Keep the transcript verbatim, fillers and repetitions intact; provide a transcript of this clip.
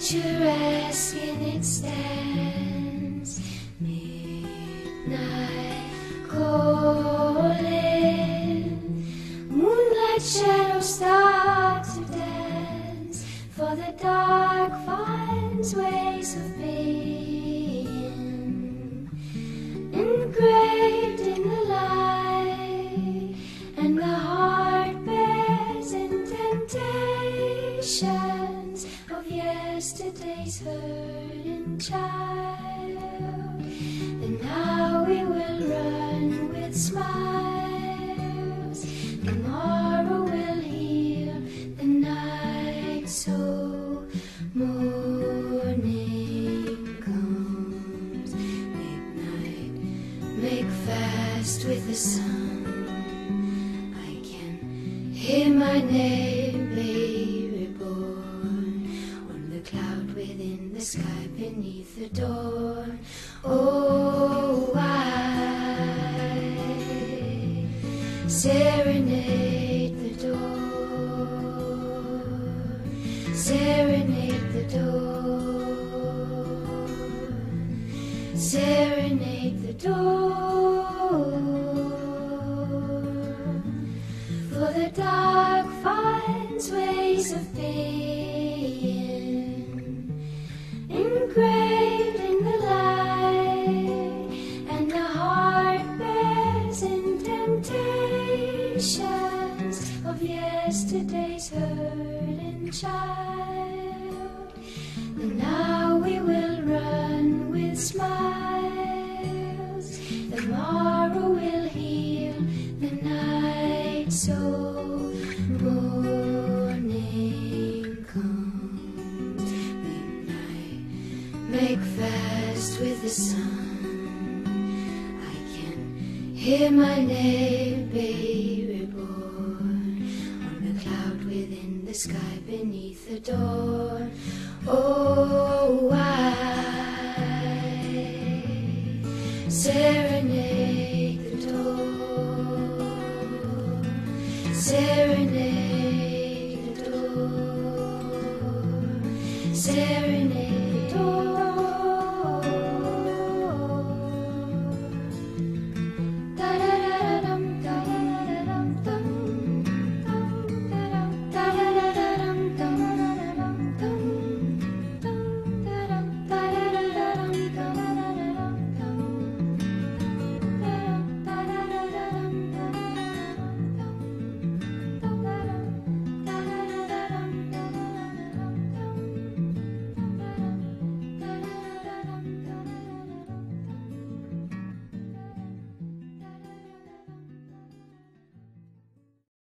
what you're asking, it stands. Midnight calling, moonlight shadows start to dance, for the dark finds ways of being engraved in the light, and the heart bears in temptation of yesterday's hurting child. And now we will run with smiles, tomorrow will heal the night, so morning comes. Midnight, make fast with the sun, I can hear my name be reborn. Cloud within the sky, beneath the dawn. Oh, I serenade the door, serenade the door, serenade the door, for the dark finds ways of being engraved in the light, and the heart bears in temptations of yesterday's hurting child. And now we will run with smiles, tomorrow will heal the night, so make fast with the sun, I can hear my name be reborn. On the cloud within the sky, beneath the dawn. Oh, I serenade the door, serenade the door, serenade the door.